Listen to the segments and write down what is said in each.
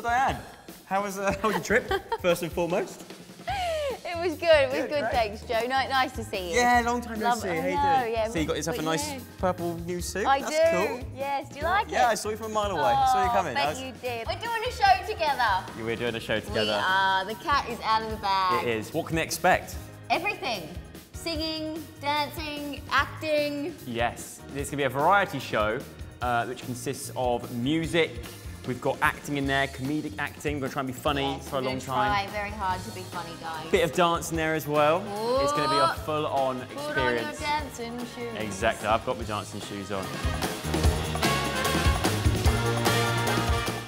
So Dianne, how was your trip, first and foremost? It was good. It was good, thanks, Joe. Nice to see you. Yeah, long time no see. How you doing? Yeah, so you got yourself a nice purple new suit. That's cool. Yes, do you like it? Yeah, I saw you from a mile away. I saw you coming. You did. We're doing a show together. Yeah, we're doing a show together. We are. The cat is out of the bag. It is. What can they expect? Everything. Singing, dancing, acting. Yes, it's going to be a variety show which consists of music. We've got acting in there, comedic acting. We're going to try and be funny for a long time. We're very hard to be funny, guys. Bit of dance in there as well. Ooh. It's going to be a full-on experience. Put on your dancing shoes. Exactly. I've got my dancing shoes on.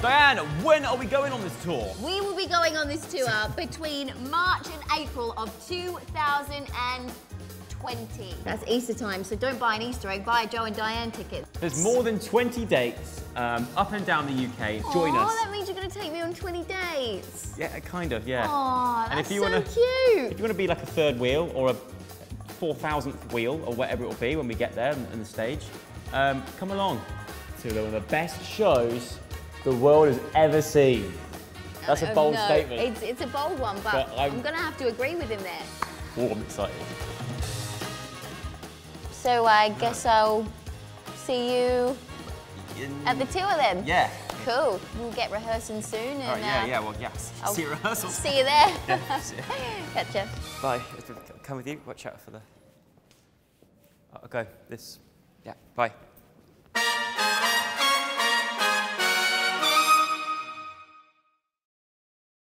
Dianne, when are we going on this tour? We will be going on this tour between March and April of 2020. That's Easter time, so don't buy an Easter egg, buy a Joe and Dianne ticket. There's more than 20 dates up and down the UK. Join us. Oh, that means you're going to take me on 20 dates. Yeah, kind of, yeah. Oh, that's so cute. If you want to be like a third wheel or a 4,000th wheel or whatever it will be when we get there on the stage, come along to one of the best shows the world has ever seen. That's a bold statement. It's a bold one, but I'm going to have to agree with him there. Oh, I'm excited. So I guess I'll see you at the tour then. Yeah. Cool. We'll get rehearsing soon. And, all right, well, yeah. See you at rehearsal. See you there. Yeah, see you. Gotcha. Bye. Come with you. Watch out for the... Okay, this. Yeah, bye.